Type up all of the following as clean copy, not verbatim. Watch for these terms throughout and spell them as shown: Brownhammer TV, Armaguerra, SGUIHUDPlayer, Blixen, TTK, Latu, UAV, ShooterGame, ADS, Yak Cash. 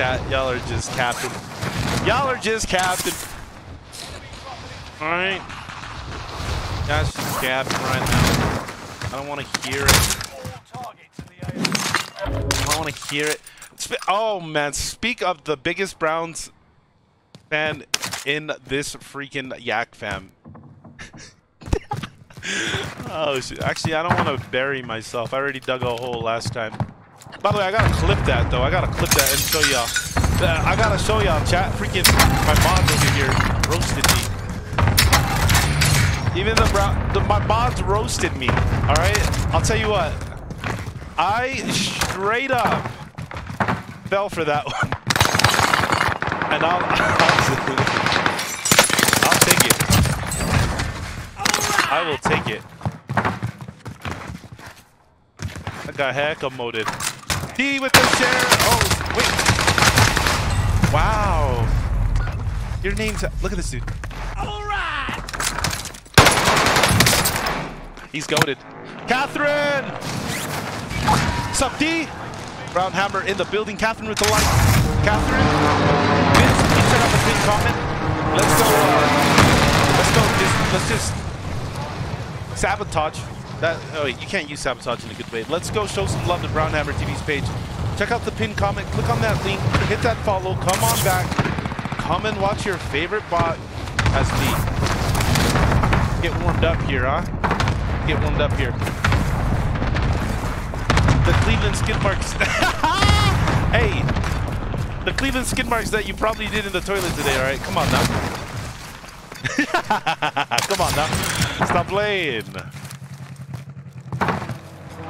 Y'all are just captain. Y'all are just captain. All right. That's just captain right now. I don't want to hear it. I don't want to hear it. Oh man, speak of the biggest Browns fan in this freaking yak fam. Oh shoot. Actually, I don't want to bury myself. I already dug a hole last time. By the way, I gotta clip that though. I gotta clip that and show y'all. I gotta show y'all, chat. Freaking my mods over here roasted me. Even my mods roasted me. All right, I'll tell you what. I straight up fell for that one, and I'll take it. I will take it. I got heck-a-moted. D with the share. Oh, wait. Wow. Your name's. Look at this dude. All right. He's goated. Catherine. What's up, D? Brownhammer in the building. Catherine with the light. Catherine. Vince, he set up a big comment. Let's go. Let's just sabotage. That, oh wait, you can't use sabotage in a good way. Let's go show some love to Brownhammer TV's page. Check out the pinned comment. Click on that link. Hit that follow. Come on back. Come and watch your favorite bot as we get warmed up here, huh? Get warmed up here. The Cleveland skid marks. Hey, the Cleveland skid marks that you probably did in the toilet today, all right? Come on now. Come on now. Stop playing.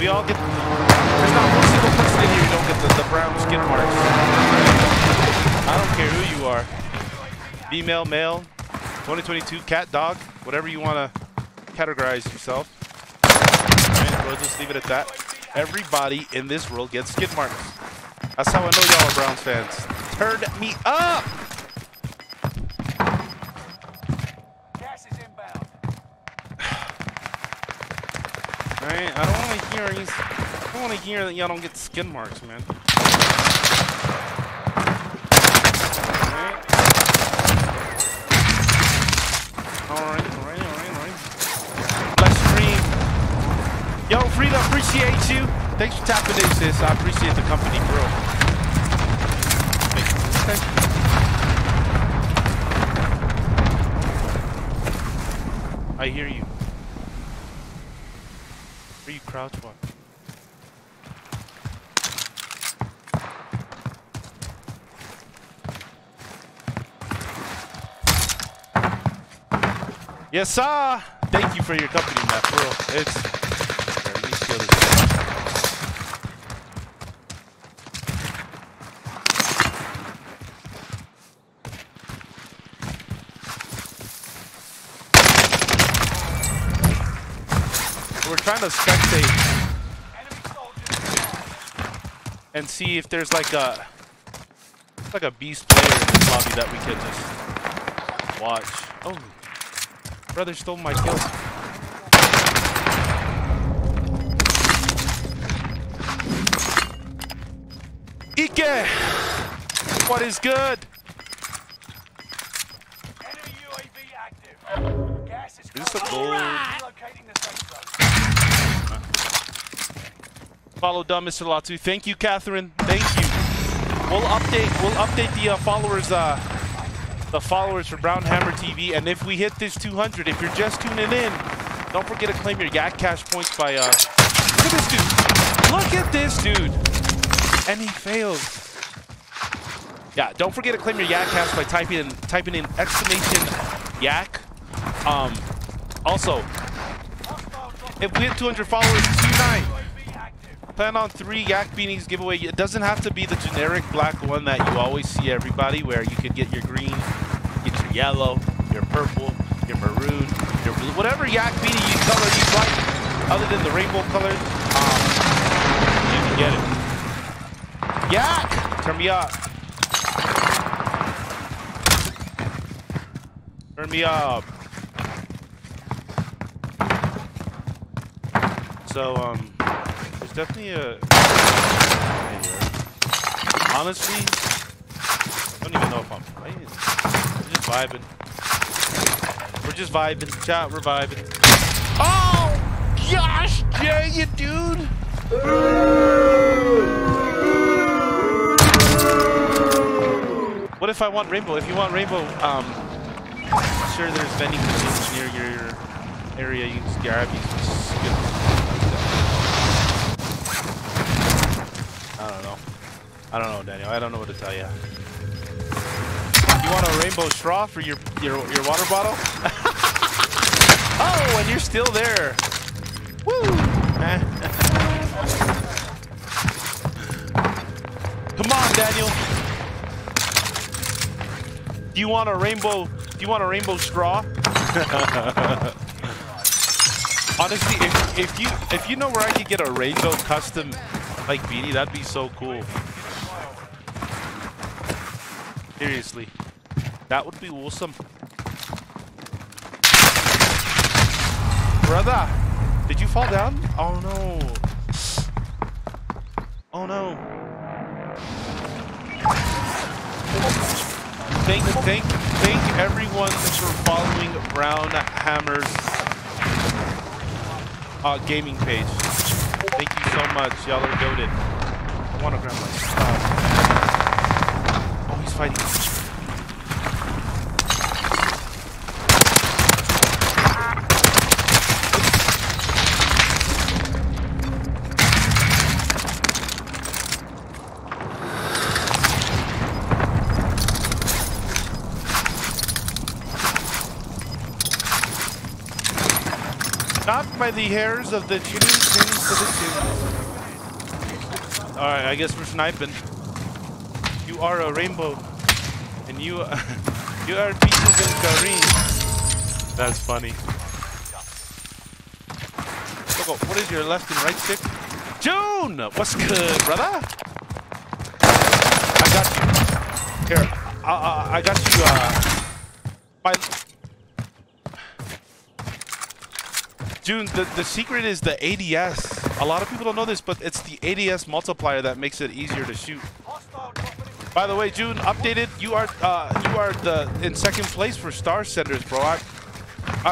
We all get. There's not one single person in here who don't get the brown skid marks. I don't care who you are. Female, male, 2022, cat, dog, whatever you want to categorize yourself. And we'll just leave it at that. Everybody in this world gets skid marks. That's how I know y'all are Browns fans. Turn me up! Gas is inbound. Right, I don't want to hear that y'all don't get skid marks, man. Yo, Frida, appreciate you. Thanks for tapping in, sis. I appreciate the company, bro. Okay. I hear you. Where you crouch one? Yes, sir. Thank you for your company, man, bro. It's. We're trying to spectate and see if there's like a beast player in this lobby that we could just watch. Oh, brother stole my kill. Ike, what is good? Enemy UAV active. Gas is locating the safe zone. Follow dumb Mr. Latu. Thank you, Catherine. Thank you. We'll update the followers for Brownhammer TV. And if we hit this 200, if you're just tuning in, don't forget to claim your Yak Cash points by look at this dude. Look at this dude. And he failed. Yeah, don't forget to claim your Yak Cash by typing in exclamation Yak. Also, if we hit 200 followers tonight, plan on 3 Yak Beanies giveaway. It doesn't have to be the generic black one that you always see everybody, where you could get your green, get your yellow, your purple, your maroon, your blue, whatever Yak Beanie you color you like, other than the rainbow color, you can get it. Yak! Turn me up. Turn me up. So, there's definitely a... Honestly, don't even know if I'm playing. We're just vibing. We're just vibing. Chat, we're vibing. Oh, gosh, yeah, you dude. What if I want rainbow? If you want rainbow, I'm sure there's vending machines near your area. You can just grab, you can just skip. I don't know, Daniel. I don't know what to tell you. You want a rainbow straw for your water bottle? Oh, and you're still there. Woo! Come on, Daniel. Do you want a rainbow? Do you want a rainbow straw? Honestly, if you know where I could get a rainbow custom like beanie, that'd be so cool. Seriously, that would be awesome. Brother, did you fall down? Oh no. Oh no. Thank everyone for following Brownhammer's gaming page. Thank you so much. Y'all are goated. I want to grab my stuff. Fighting. Not by the hairs of the chinny to the chin. Alright, I guess we're sniping. You are a rainbow, and you are peaches and Kareem. That's funny. Coco, what is your left and right stick? June, what's good, brother? I got you. Here, I got you. By June, the secret is the ADS. A lot of people don't know this, but it's the ADS multiplier that makes it easier to shoot. By the way, June, updated. You are in second place for star senders, bro. I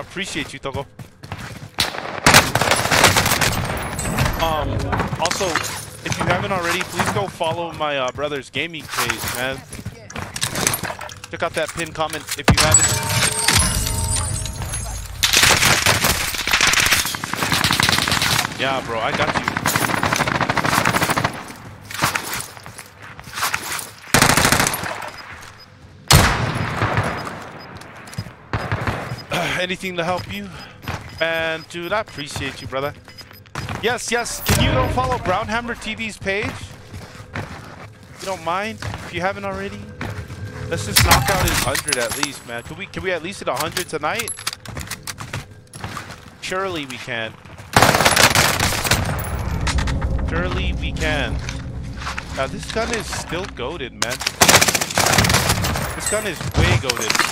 appreciate you, Togo. Also, if you haven't already, please go follow my brother's gaming page, man. Check out that pinned comment if you haven't. Yeah, bro, I got you. Anything to help you? And dude, I appreciate you, brother. Yes, can you go follow Brownhammer TV's page? If you don't mind, if you haven't already. Let's just knock out his 100 at least, man. Can we at least hit 100 tonight? Surely we can. Surely we can. Now this gun is still goated, man. This gun is way goated.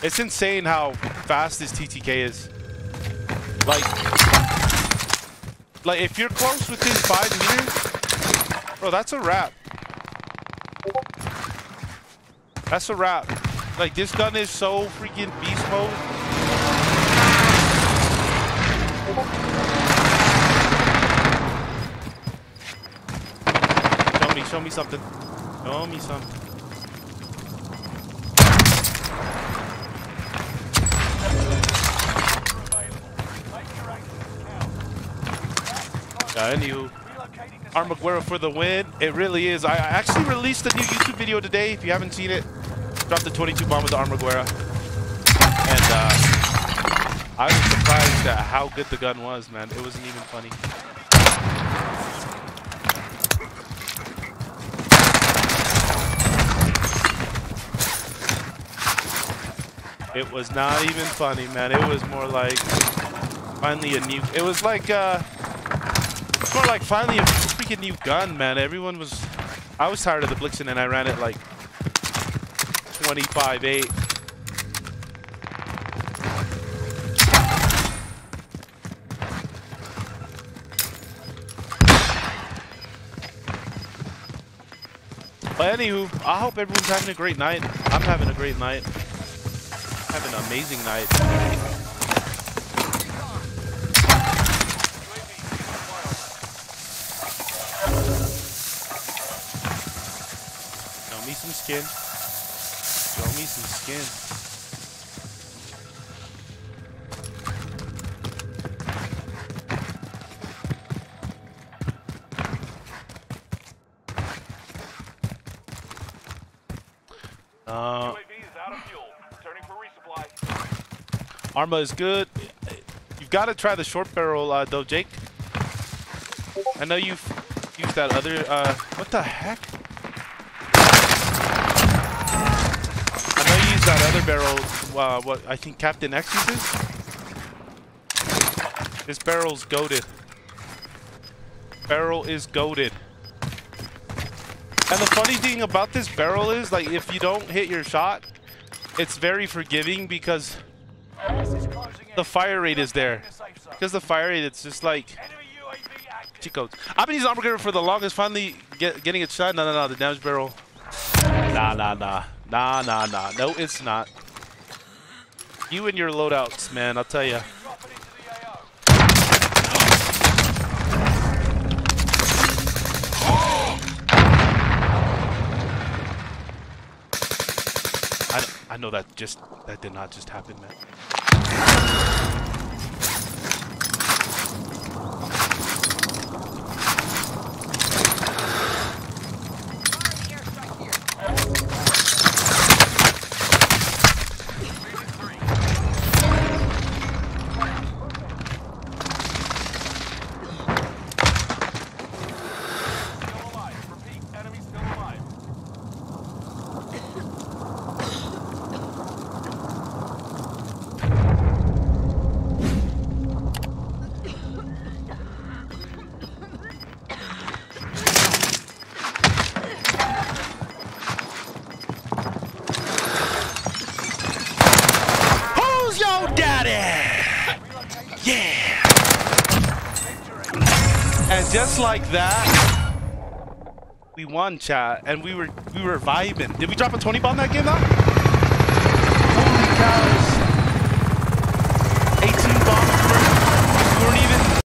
It's insane how fast this TTK is. Like if you're close within 5 meters, bro, that's a wrap. That's a wrap. Like this gun is so freaking beast mode. Show me something. Show me something. Anywho, Armaguerra for the win. It really is. I actually released a new YouTube video today. If you haven't seen it, dropped the 22 bomb with the Armaguerra. And I was surprised at how good the gun was, man. It wasn't even funny. It was not even funny, man. It was more like finally a new. It was like it's more like finally a freaking new gun, man. Everyone was. I was tired of the Blixen, and I ran it like 25.8. But anywho, I hope everyone's having a great night. I'm having a great night. Having an amazing night. Some skin. Show me some skin. UAV is out of fuel. Turning for resupply. Arma is good. You've got to try the short barrel, though, Jake. I know you've used that other. What the heck? That other barrel, what I think Captain X uses? This barrel's goated. Barrel is goated. And the funny thing about this barrel is, like, if you don't hit your shot, it's very forgiving because the fire rate is there. Because the fire rate, it's just like cheat codes. I've been using Armaguerra for the longest. Finally getting it shot. No, the damage barrel. Nah. No, it's not. You and your loadouts, man, I'll tell you. I know that did not just happen, man. Just like that, we won, chat, and we were vibing. Did we drop a 20 bomb that game though? Holy cow!